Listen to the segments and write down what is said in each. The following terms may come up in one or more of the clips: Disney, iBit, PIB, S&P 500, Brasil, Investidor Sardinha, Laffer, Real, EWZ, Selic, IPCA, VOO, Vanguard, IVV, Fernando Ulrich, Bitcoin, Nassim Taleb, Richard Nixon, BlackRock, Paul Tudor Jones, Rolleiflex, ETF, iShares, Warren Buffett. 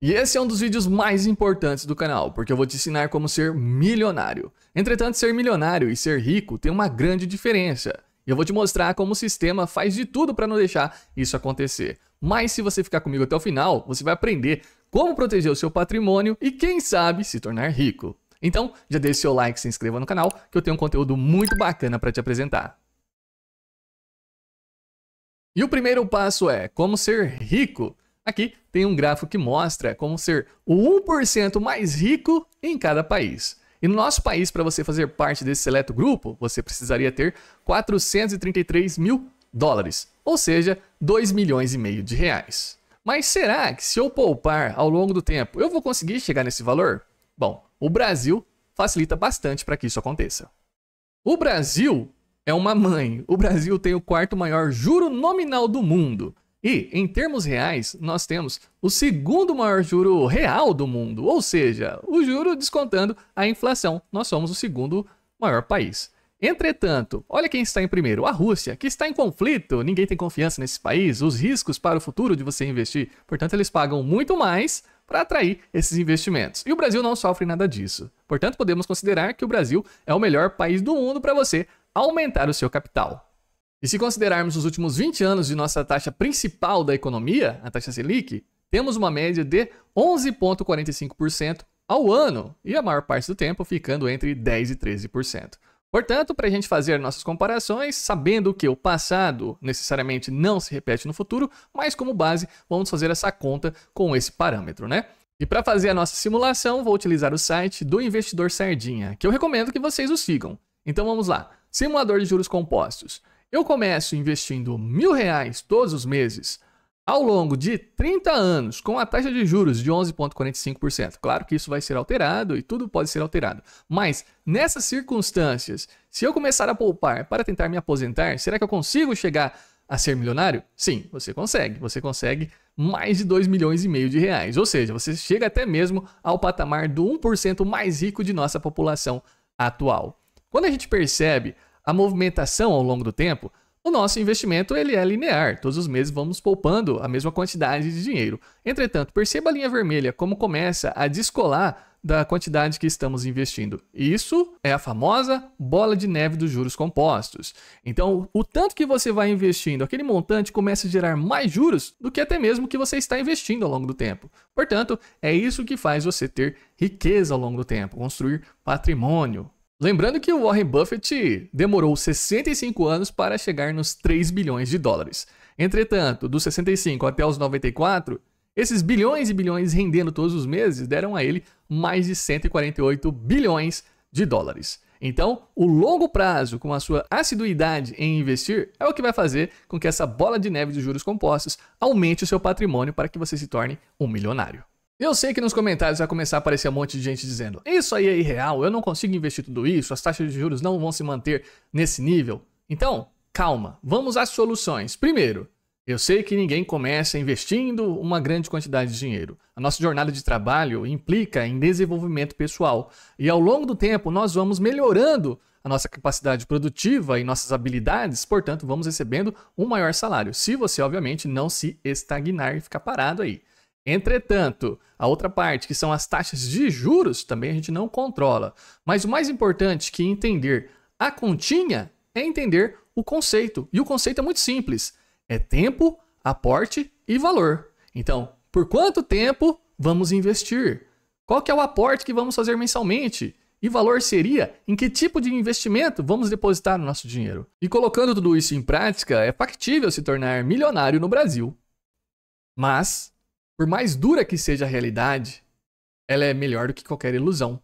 E esse é um dos vídeos mais importantes do canal, porque eu vou te ensinar como ser milionário. Entretanto, ser milionário e ser rico tem uma grande diferença. E eu vou te mostrar como o sistema faz de tudo para não deixar isso acontecer. Mas se você ficar comigo até o final, você vai aprender como proteger o seu patrimônio e, quem sabe, se tornar rico. Então, já deixa seu like, se inscreva no canal, que eu tenho um conteúdo muito bacana para te apresentar. E o primeiro passo é como ser rico. Aqui tem um gráfico que mostra como ser o 1% mais rico em cada país. E no nosso país, para você fazer parte desse seleto grupo, você precisaria ter $433 mil, ou seja, R$ 2,5 milhões. Mas será que, se eu poupar ao longo do tempo, eu vou conseguir chegar nesse valor? Bom, o Brasil facilita bastante para que isso aconteça. O Brasil é uma mãe. O Brasil tem o quarto maior juro nominal do mundo. E, em termos reais, nós temos o segundo maior juro real do mundo, ou seja, o juro descontando a inflação. Nós somos o segundo maior país. Entretanto, olha quem está em primeiro, a Rússia, que está em conflito, ninguém tem confiança nesse país, os riscos para o futuro de você investir, portanto eles pagam muito mais para atrair esses investimentos. E o Brasil não sofre nada disso. Portanto, podemos considerar que o Brasil é o melhor país do mundo para você aumentar o seu capital. E se considerarmos os últimos 20 anos de nossa taxa principal da economia, a taxa Selic, temos uma média de 11,45% ao ano e a maior parte do tempo ficando entre 10% e 13%. Portanto, para a gente fazer nossas comparações, sabendo que o passado necessariamente não se repete no futuro, mas como base vamos fazer essa conta com esse parâmetro, né? E para fazer a nossa simulação, vou utilizar o site do Investidor Sardinha, que eu recomendo que vocês o sigam. Então vamos lá, simulador de juros compostos. Eu começo investindo R$ 1.000 todos os meses ao longo de 30 anos com a taxa de juros de 11,45%. Claro que isso vai ser alterado e tudo pode ser alterado. Mas nessas circunstâncias, se eu começar a poupar para tentar me aposentar, será que eu consigo chegar a ser milionário? Sim, você consegue. Você consegue mais de R$ 2,5 milhões. Ou seja, você chega até mesmo ao patamar do 1% mais rico de nossa população atual. Quando a gente percebe a movimentação ao longo do tempo, o nosso investimento ele é linear. Todos os meses vamos poupando a mesma quantidade de dinheiro. Entretanto, perceba a linha vermelha como começa a descolar da quantidade que estamos investindo. E isso é a famosa bola de neve dos juros compostos. Então, o tanto que você vai investindo, aquele montante começa a gerar mais juros do que até mesmo que você está investindo ao longo do tempo. Portanto, é isso que faz você ter riqueza ao longo do tempo, construir patrimônio. Lembrando que o Warren Buffett demorou 65 anos para chegar nos US$ 3 bilhões. Entretanto, dos 65 até os 94, esses bilhões e bilhões rendendo todos os meses deram a ele mais de US$ 148 bilhões. Então, o longo prazo com a sua assiduidade em investir é o que vai fazer com que essa bola de neve de juros compostos aumente o seu patrimônio para que você se torne um milionário. Eu sei que nos comentários vai começar a aparecer um monte de gente dizendo: isso aí é irreal, eu não consigo investir tudo isso, as taxas de juros não vão se manter nesse nível. Então, calma, vamos às soluções. Primeiro, eu sei que ninguém começa investindo uma grande quantidade de dinheiro. A nossa jornada de trabalho implica em desenvolvimento pessoal. E ao longo do tempo nós vamos melhorando a nossa capacidade produtiva e nossas habilidades, portanto vamos recebendo um maior salário. Se você, obviamente, não se estagnar e ficar parado aí. Entretanto, a outra parte, que são as taxas de juros, também a gente não controla. Mas o mais importante que entender a continha é entender o conceito. E o conceito é muito simples. É tempo, aporte e valor. Então, por quanto tempo vamos investir? Qual que é o aporte que vamos fazer mensalmente? E valor seria em que tipo de investimento vamos depositar o nosso dinheiro? E colocando tudo isso em prática, é factível se tornar milionário no Brasil. Mas, por mais dura que seja a realidade, ela é melhor do que qualquer ilusão.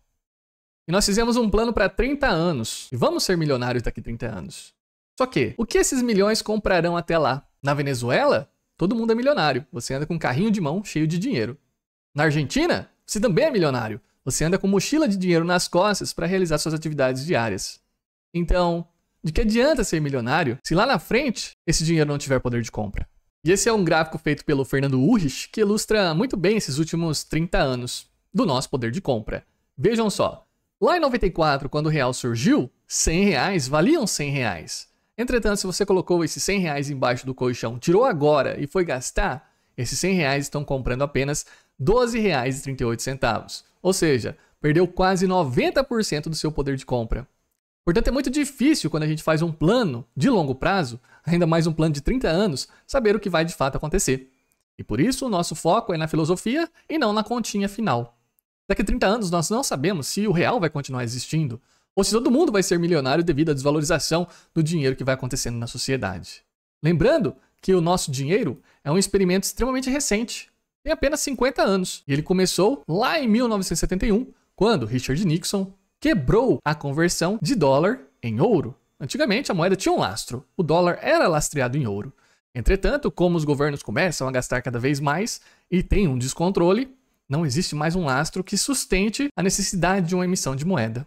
E nós fizemos um plano para 30 anos. E vamos ser milionários daqui a 30 anos. Só que, o que esses milhões comprarão até lá? Na Venezuela, todo mundo é milionário. Você anda com um carrinho de mão cheio de dinheiro. Na Argentina, você também é milionário. Você anda com mochila de dinheiro nas costas para realizar suas atividades diárias. Então, de que adianta ser milionário se lá na frente esse dinheiro não tiver poder de compra? E esse é um gráfico feito pelo Fernando Ulrich que ilustra muito bem esses últimos 30 anos do nosso poder de compra. Vejam só, lá em 94, quando o real surgiu, R$ 100 valiam R$ 100. Entretanto, se você colocou esses R$ 100 embaixo do colchão, tirou agora e foi gastar, esses R$ 100 estão comprando apenas R$ 12,38. Ou seja, perdeu quase 90% do seu poder de compra. Portanto, é muito difícil quando a gente faz um plano de longo prazo, ainda mais um plano de 30 anos, saber o que vai de fato acontecer. E por isso o nosso foco é na filosofia e não na continha final. Daqui a 30 anos nós não sabemos se o real vai continuar existindo ou se todo mundo vai ser milionário devido à desvalorização do dinheiro que vai acontecendo na sociedade. Lembrando que o nosso dinheiro é um experimento extremamente recente, tem apenas 50 anos. E ele começou lá em 1971, quando Richard Nixon quebrou a conversão de dólar em ouro. Antigamente a moeda tinha um lastro, o dólar era lastreado em ouro. Entretanto, como os governos começam a gastar cada vez mais e tem um descontrole, não existe mais um lastro que sustente a necessidade de uma emissão de moeda.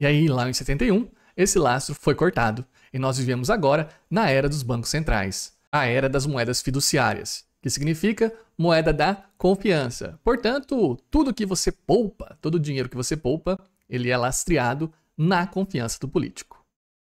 E aí, lá em 71, esse lastro foi cortado e nós vivemos agora na era dos bancos centrais, a era das moedas fiduciárias, que significa moeda da confiança. Portanto, tudo que você poupa, todo o dinheiro que você poupa, ele é lastreado na confiança do político.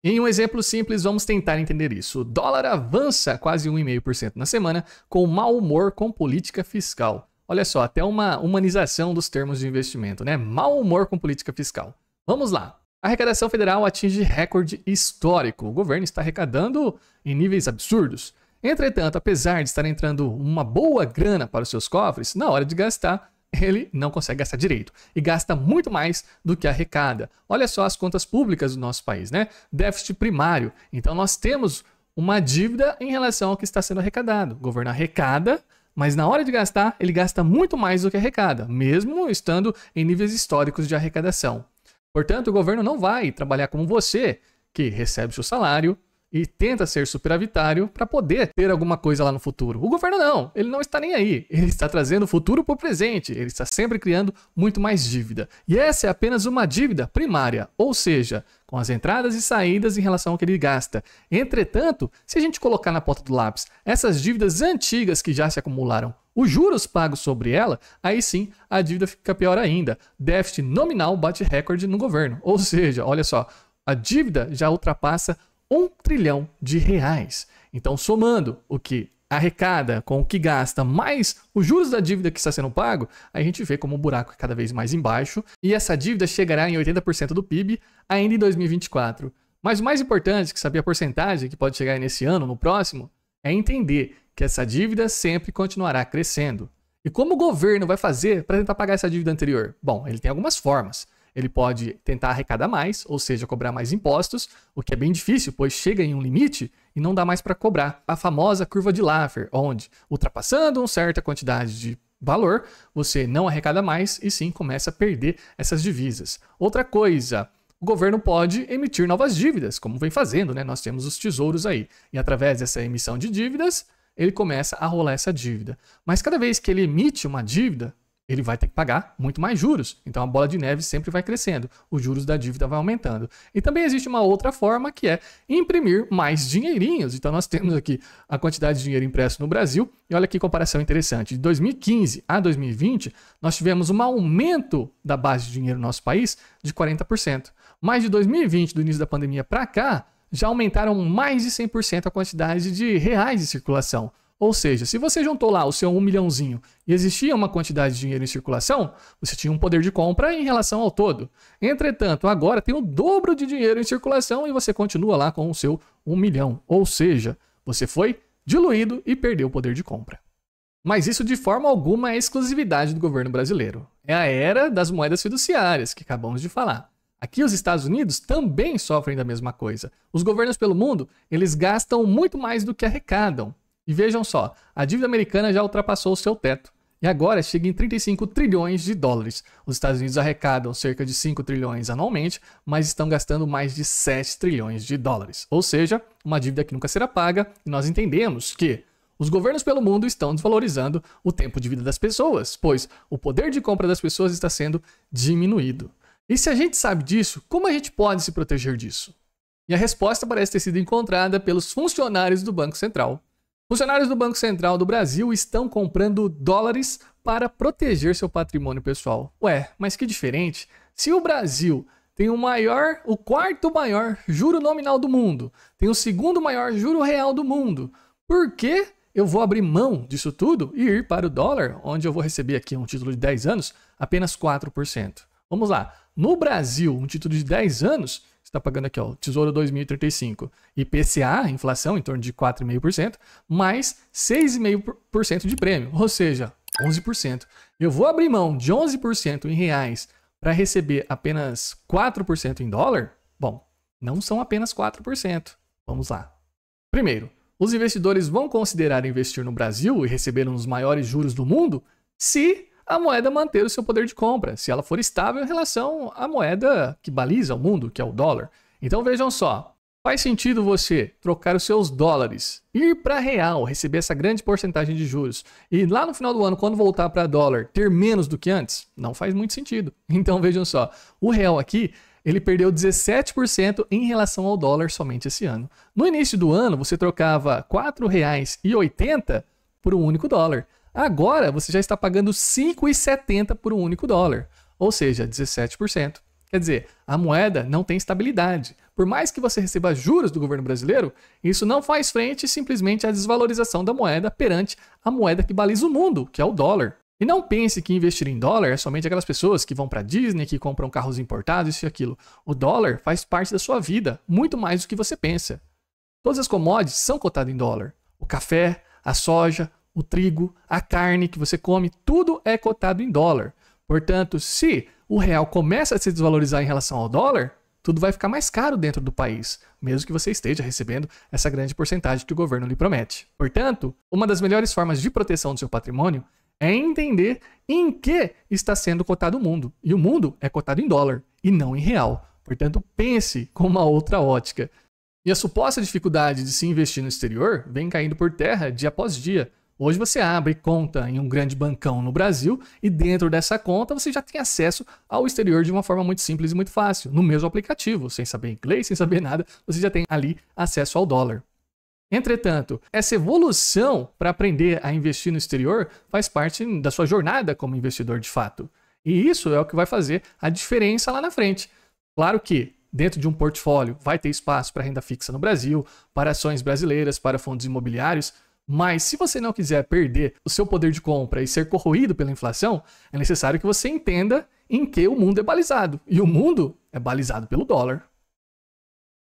Em um exemplo simples, vamos tentar entender isso. O dólar avança quase 1,5% na semana com mau humor com política fiscal. Olha só, até uma humanização dos termos de investimento, né? Mau humor com política fiscal. Vamos lá. A arrecadação federal atinge recorde histórico. O governo está arrecadando em níveis absurdos. Entretanto, apesar de estar entrando uma boa grana para os seus cofres, na hora de gastar, ele não consegue gastar direito e gasta muito mais do que arrecada. Olha só as contas públicas do nosso país, né? Déficit primário. Então, nós temos uma dívida em relação ao que está sendo arrecadado. O governo arrecada, mas na hora de gastar, ele gasta muito mais do que arrecada, mesmo estando em níveis históricos de arrecadação. Portanto, o governo não vai trabalhar como você, que recebe seu salário e tenta ser superavitário para poder ter alguma coisa lá no futuro. O governo não, ele não está nem aí. Ele está trazendo o futuro para o presente. Ele está sempre criando muito mais dívida. E essa é apenas uma dívida primária, ou seja, com as entradas e saídas em relação ao que ele gasta. Entretanto, se a gente colocar na ponta do lápis essas dívidas antigas que já se acumularam, os juros pagos sobre ela, aí sim a dívida fica pior ainda. Déficit nominal bate recorde no governo. Ou seja, olha só, a dívida já ultrapassa R$1 trilhão. Então, somando o que arrecada com o que gasta mais os juros da dívida que está sendo pago, a gente vê como o buraco é cada vez mais embaixo e essa dívida chegará em 80% do PIB ainda em 2024. Mas o mais importante, que saber a porcentagem que pode chegar nesse ano, no próximo, é entender que essa dívida sempre continuará crescendo. E como o governo vai fazer para tentar pagar essa dívida anterior? Bom, ele tem algumas formas. Ele pode tentar arrecadar mais, ou seja, cobrar mais impostos, o que é bem difícil, pois chega em um limite e não dá mais para cobrar. A famosa curva de Laffer, onde, ultrapassando uma certa quantidade de valor, você não arrecada mais e sim começa a perder essas divisas. Outra coisa, o governo pode emitir novas dívidas, como vem fazendo, né? Nós temos os tesouros aí. E através dessa emissão de dívidas, ele começa a rolar essa dívida. Mas cada vez que ele emite uma dívida, ele vai ter que pagar muito mais juros. Então, a bola de neve sempre vai crescendo. Os juros da dívida vai aumentando. E também existe uma outra forma, que é imprimir mais dinheirinhos. Então, nós temos aqui a quantidade de dinheiro impresso no Brasil. E olha que comparação interessante. De 2015 a 2020, nós tivemos um aumento da base de dinheiro no nosso país de 40%. Mas de 2020, do início da pandemia para cá, já aumentaram mais de 100% a quantidade de reais em circulação. Ou seja, se você juntou lá o seu 1 milhãozinho e existia uma quantidade de dinheiro em circulação, você tinha um poder de compra em relação ao todo. Entretanto, agora tem o dobro de dinheiro em circulação e você continua lá com o seu 1 milhão. Ou seja, você foi diluído e perdeu o poder de compra. Mas isso de forma alguma é exclusividade do governo brasileiro. É a era das moedas fiduciárias que acabamos de falar. Aqui os Estados Unidos também sofrem da mesma coisa. Os governos pelo mundo, eles gastam muito mais do que arrecadam. E vejam só, a dívida americana já ultrapassou o seu teto e agora chega em 35 trilhões de dólares. Os Estados Unidos arrecadam cerca de 5 trilhões anualmente, mas estão gastando mais de 7 trilhões de dólares. Ou seja, uma dívida que nunca será paga e nós entendemos que os governos pelo mundo estão desvalorizando o tempo de vida das pessoas, pois o poder de compra das pessoas está sendo diminuído. E se a gente sabe disso, como a gente pode se proteger disso? E a resposta parece ter sido encontrada pelos funcionários do Banco Central. Funcionários do Banco Central do Brasil estão comprando dólares para proteger seu patrimônio pessoal. Ué, mas que diferente. Se o Brasil tem o quarto maior juro nominal do mundo, tem o segundo maior juro real do mundo, por que eu vou abrir mão disso tudo e ir para o dólar, onde eu vou receber aqui um título de 10 anos, apenas 4%. Vamos lá. No Brasil, um título de 10 anos está pagando aqui, ó, Tesouro 2035, IPCA, inflação em torno de 4,5%, mais 6,5% de prêmio, ou seja, 11%. Eu vou abrir mão de 11% em reais para receber apenas 4% em dólar? Bom, não são apenas 4%. Vamos lá. Primeiro, os investidores vão considerar investir no Brasil e receber um dos maiores juros do mundo se a moeda manter o seu poder de compra, se ela for estável em relação à moeda que baliza o mundo, que é o dólar. Então vejam só, faz sentido você trocar os seus dólares, ir para real, receber essa grande porcentagem de juros e lá no final do ano, quando voltar para dólar, ter menos do que antes? Não faz muito sentido. Então vejam só, o real aqui, ele perdeu 17% em relação ao dólar somente esse ano. No início do ano, você trocava R$ 4,80 por um único dólar. Agora, você já está pagando 5,70 por um único dólar, ou seja, 17%. Quer dizer, a moeda não tem estabilidade. Por mais que você receba juros do governo brasileiro, isso não faz frente simplesmente à desvalorização da moeda perante a moeda que baliza o mundo, que é o dólar. E não pense que investir em dólar é somente aquelas pessoas que vão para a Disney, que compram carros importados, isso e aquilo. O dólar faz parte da sua vida, muito mais do que você pensa. Todas as commodities são cotadas em dólar. O café, a soja, o trigo, a carne que você come, tudo é cotado em dólar. Portanto, se o real começa a se desvalorizar em relação ao dólar, tudo vai ficar mais caro dentro do país, mesmo que você esteja recebendo essa grande porcentagem que o governo lhe promete. Portanto, uma das melhores formas de proteção do seu patrimônio é entender em que está sendo cotado o mundo. E o mundo é cotado em dólar e não em real. Portanto, pense com uma outra ótica. E a suposta dificuldade de se investir no exterior vem caindo por terra dia após dia. Hoje você abre conta em um grande bancão no Brasil e dentro dessa conta você já tem acesso ao exterior de uma forma muito simples e muito fácil. No mesmo aplicativo, sem saber inglês, sem saber nada, você já tem ali acesso ao dólar. Entretanto, essa evolução para aprender a investir no exterior faz parte da sua jornada como investidor de fato. E isso é o que vai fazer a diferença lá na frente. Claro que dentro de um portfólio vai ter espaço para renda fixa no Brasil, para ações brasileiras, para fundos imobiliários. Mas se você não quiser perder o seu poder de compra e ser corroído pela inflação, é necessário que você entenda em que o mundo é balizado. E o mundo é balizado pelo dólar.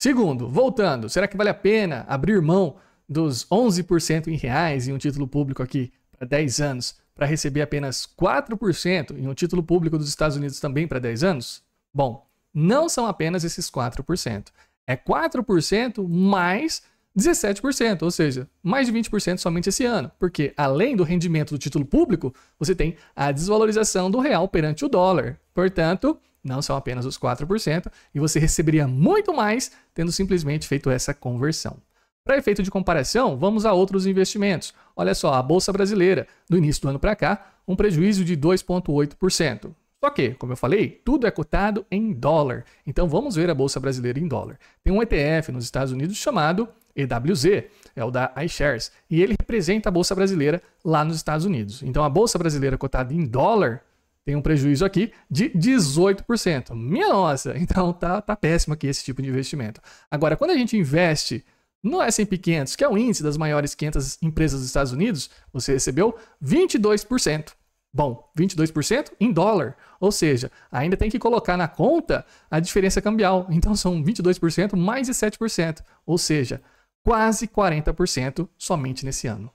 Segundo, voltando, será que vale a pena abrir mão dos 11% em reais em um título público aqui para 10 anos para receber apenas 4% em um título público dos Estados Unidos também para 10 anos? Bom, não são apenas esses 4%. É 4% mais 17%, ou seja, mais de 20% somente esse ano, porque além do rendimento do título público, você tem a desvalorização do real perante o dólar. Portanto, não são apenas os 4% e você receberia muito mais tendo simplesmente feito essa conversão. Para efeito de comparação, vamos a outros investimentos. Olha só, a Bolsa Brasileira, do início do ano para cá, um prejuízo de 2,8%. Só que, como eu falei, tudo é cotado em dólar. Então vamos ver a Bolsa Brasileira em dólar. Tem um ETF nos Estados Unidos chamado EWZ, é o da iShares, e ele representa a Bolsa Brasileira lá nos Estados Unidos. Então a Bolsa Brasileira cotada em dólar tem um prejuízo aqui de 18%. Minha nossa! Então tá péssimo aqui esse tipo de investimento. Agora, quando a gente investe no S&P 500, que é o índice das maiores 500 empresas dos Estados Unidos, você recebeu 22%. Bom, 22% em dólar, ou seja, ainda tem que colocar na conta a diferença cambial. Então são 22% mais 17%, ou seja, quase 40% somente nesse ano.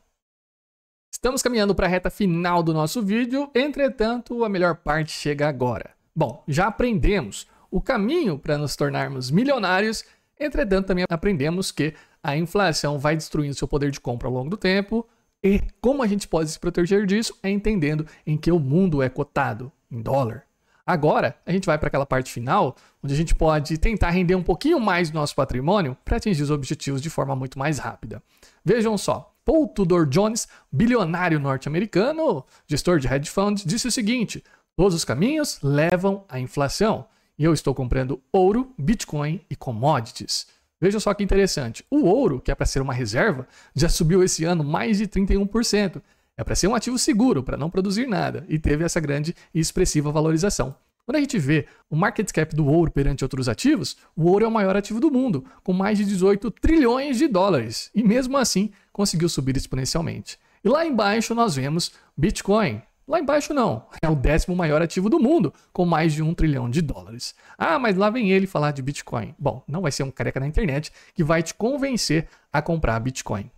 Estamos caminhando para a reta final do nosso vídeo, entretanto, a melhor parte chega agora. Bom, já aprendemos o caminho para nos tornarmos milionários, entretanto, também aprendemos que a inflação vai destruindo seu poder de compra ao longo do tempo e como a gente pode se proteger disso é entendendo em que o mundo é cotado em dólar. Agora, a gente vai para aquela parte final, onde a gente pode tentar render um pouquinho mais do nosso patrimônio para atingir os objetivos de forma muito mais rápida. Vejam só, Paul Tudor Jones, bilionário norte-americano, gestor de hedge funds, disse o seguinte: todos os caminhos levam à inflação. E eu estou comprando ouro, Bitcoin e commodities. Vejam só que interessante, o ouro, que é para ser uma reserva, já subiu esse ano mais de 31%. É para ser um ativo seguro, para não produzir nada, e teve essa grande e expressiva valorização. Quando a gente vê o market cap do ouro perante outros ativos, o ouro é o maior ativo do mundo, com mais de 18 trilhões de dólares, e mesmo assim conseguiu subir exponencialmente. E lá embaixo nós vemos Bitcoin. Lá embaixo não, é o 10º maior ativo do mundo, com mais de 1 trilhão de dólares. Ah, mas lá vem ele falar de Bitcoin. Bom, não vai ser um careca na internet que vai te convencer a comprar Bitcoin.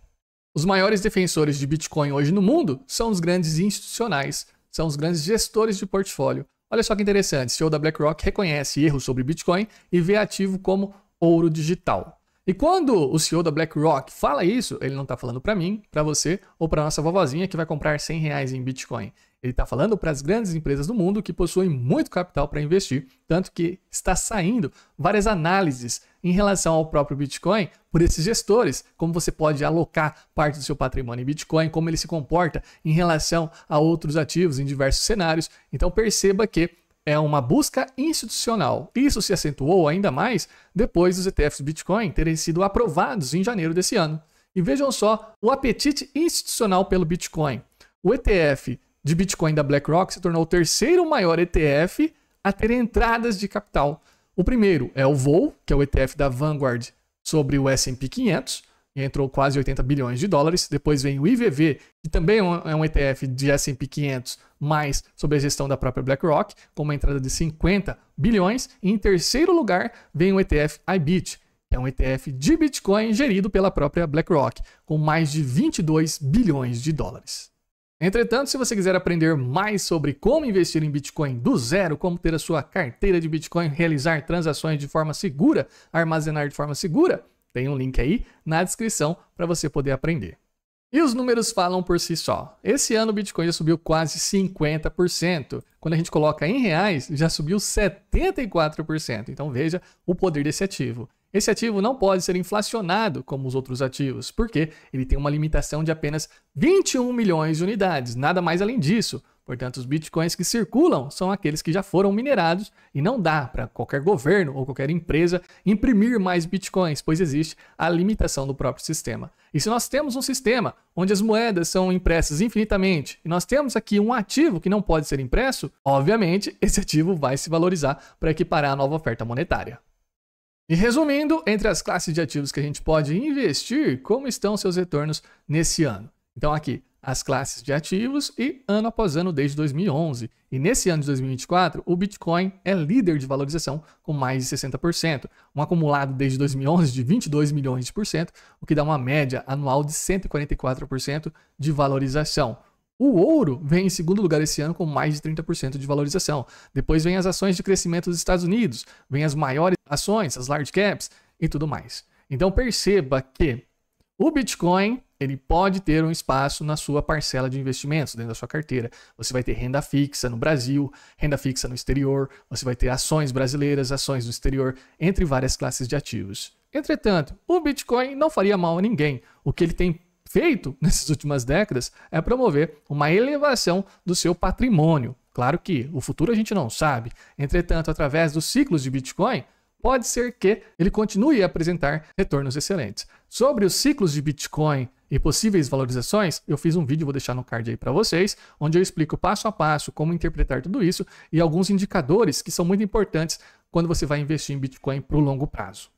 Os maiores defensores de Bitcoin hoje no mundo são os grandes institucionais, são os grandes gestores de portfólio. Olha só que interessante, o CEO da BlackRock reconhece erros sobre Bitcoin e vê ativo como ouro digital. E quando o CEO da BlackRock fala isso, ele não está falando para mim, para você ou para nossa vovozinha que vai comprar 100 reais em Bitcoin. Ele está falando para as grandes empresas do mundo que possuem muito capital para investir, tanto que está saindo várias análises em relação ao próprio Bitcoin por esses gestores, como você pode alocar parte do seu patrimônio em Bitcoin, como ele se comporta em relação a outros ativos em diversos cenários. Então perceba que é uma busca institucional. Isso se acentuou ainda mais depois dos ETFs Bitcoin terem sido aprovados em janeiro desse ano. E vejam só o apetite institucional pelo Bitcoin. O ETF de Bitcoin da BlackRock se tornou o 3º maior ETF a ter entradas de capital. O primeiro é o VOO, que é o ETF da Vanguard sobre o S&P 500, e entrou quase 80 bilhões de dólares. Depois vem o IVV, que também é um ETF de S&P 500, mas sobre a gestão da própria BlackRock, com uma entrada de 50 bilhões. E em terceiro lugar vem o ETF iBit, que é um ETF de Bitcoin gerido pela própria BlackRock, com mais de 22 bilhões de dólares. Entretanto, se você quiser aprender mais sobre como investir em Bitcoin do zero, como ter a sua carteira de Bitcoin, realizar transações de forma segura, armazenar de forma segura, tem um link aí na descrição para você poder aprender. E os números falam por si só. Esse ano o Bitcoin já subiu quase 50%. Quando a gente coloca em reais, já subiu 74%. Então veja o poder desse ativo. Esse ativo não pode ser inflacionado como os outros ativos, porque ele tem uma limitação de apenas 21 milhões de unidades, nada mais além disso. Portanto, os bitcoins que circulam são aqueles que já foram minerados e não dá para qualquer governo ou qualquer empresa imprimir mais bitcoins, pois existe a limitação do próprio sistema. E se nós temos um sistema onde as moedas são impressas infinitamente e nós temos aqui um ativo que não pode ser impresso, obviamente esse ativo vai se valorizar para equiparar a nova oferta monetária. E resumindo, entre as classes de ativos que a gente pode investir, como estão seus retornos nesse ano? Então aqui, as classes de ativos e ano após ano desde 2011. E nesse ano de 2024, o Bitcoin é líder de valorização com mais de 60%, um acumulado desde 2011 de 22 milhões de por cento, o que dá uma média anual de 144% de valorização. O ouro vem em segundo lugar esse ano com mais de 30% de valorização. Depois vem as ações de crescimento dos Estados Unidos, vem as maiores ações, as large caps e tudo mais. Então perceba que o Bitcoin ele pode ter um espaço na sua parcela de investimentos, dentro da sua carteira. Você vai ter renda fixa no Brasil, renda fixa no exterior, você vai ter ações brasileiras, ações no exterior, entre várias classes de ativos. Entretanto, o Bitcoin não faria mal a ninguém. O que ele tem feito nessas últimas décadas é promover uma elevação do seu patrimônio. Claro que o futuro a gente não sabe. Entretanto, através dos ciclos de Bitcoin, pode ser que ele continue a apresentar retornos excelentes. Sobre os ciclos de Bitcoin e possíveis valorizações, eu fiz um vídeo, vou deixar no card aí para vocês, onde eu explico passo a passo como interpretar tudo isso e alguns indicadores que são muito importantes quando você vai investir em Bitcoin para o longo prazo.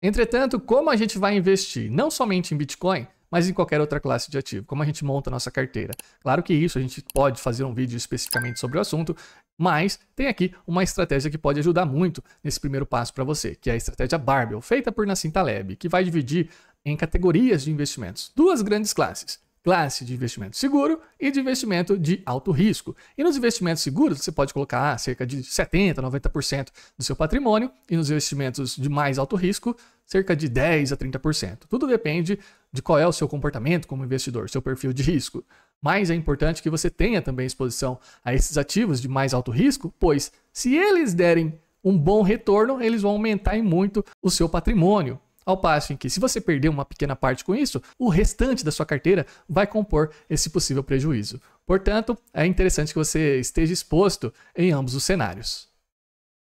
Entretanto, como a gente vai investir não somente em Bitcoin, mas em qualquer outra classe de ativo, como a gente monta a nossa carteira. Claro que isso, a gente pode fazer um vídeo especificamente sobre o assunto, mas tem aqui uma estratégia que pode ajudar muito nesse primeiro passo para você, que é a estratégia Barbell, feita por Nassim Taleb, que vai dividir em categorias de investimentos, duas grandes classes. Classe de investimento seguro e de investimento de alto risco. E nos investimentos seguros, você pode colocar cerca de 70%, 90% do seu patrimônio e nos investimentos de mais alto risco, cerca de 10% a 30%. Tudo depende de qual é o seu comportamento como investidor, seu perfil de risco. Mas é importante que você tenha também exposição a esses ativos de mais alto risco, pois se eles derem um bom retorno, eles vão aumentar em muito o seu patrimônio. Ao passo em que, se você perder uma pequena parte com isso, o restante da sua carteira vai compor esse possível prejuízo. Portanto, é interessante que você esteja exposto em ambos os cenários.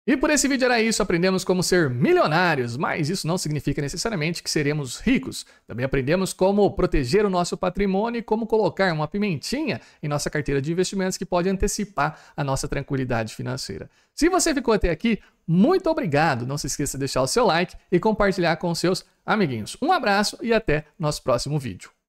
E por esse vídeo era isso, aprendemos como ser milionários, mas isso não significa necessariamente que seremos ricos. Também aprendemos como proteger o nosso patrimônio e como colocar uma pimentinha em nossa carteira de investimentos que pode antecipar a nossa tranquilidade financeira. Se você ficou até aqui, muito obrigado. Não se esqueça de deixar o seu like e compartilhar com seus amiguinhos. Um abraço e até nosso próximo vídeo.